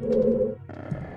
Trump! What?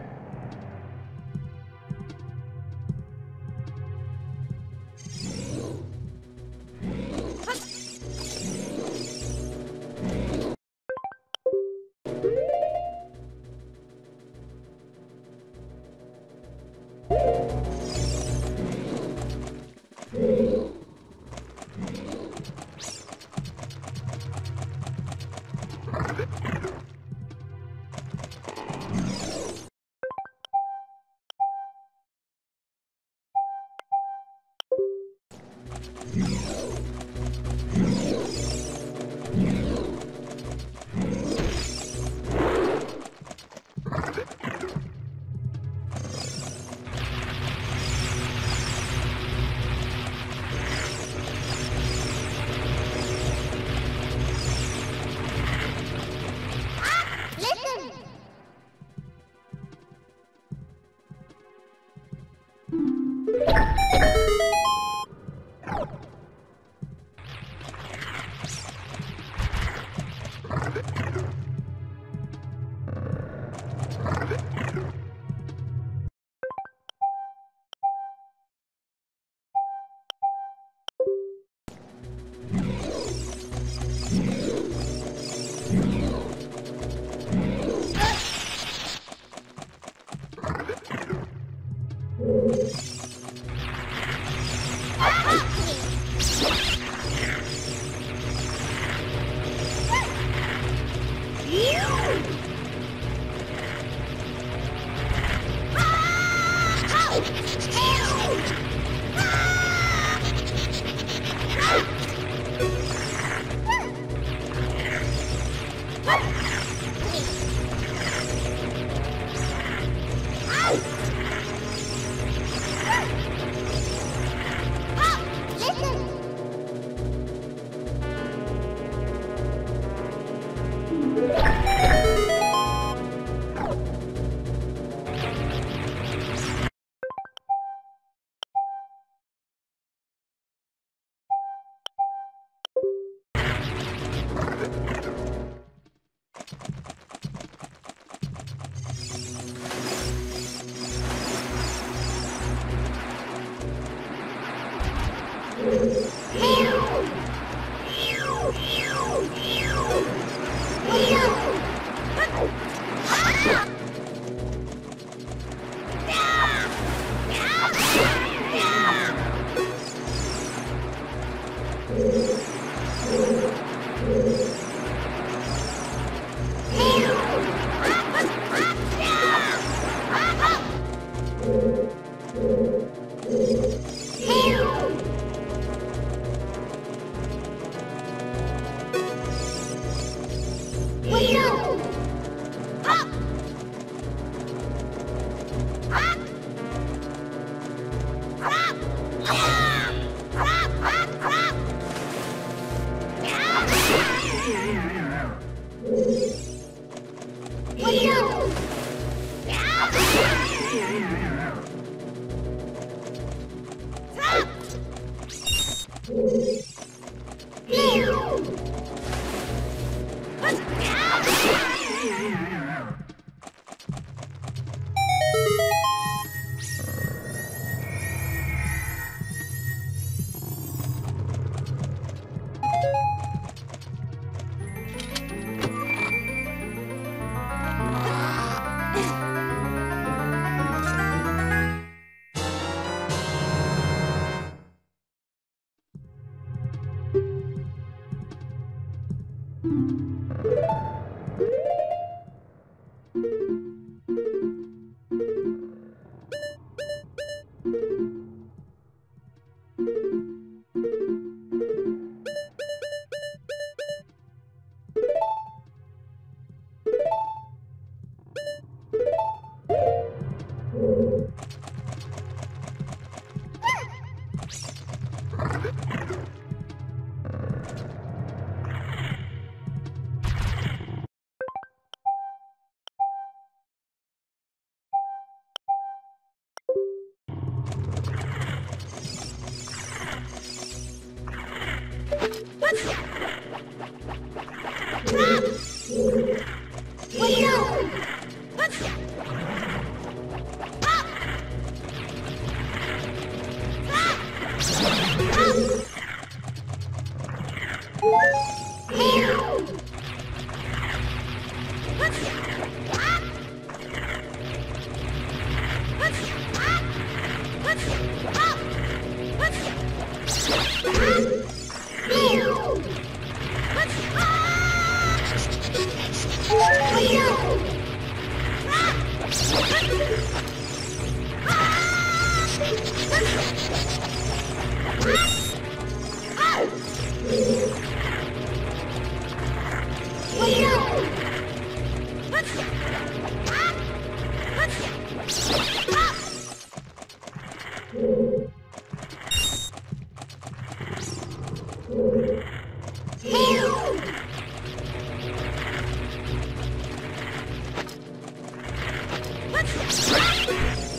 Let's go.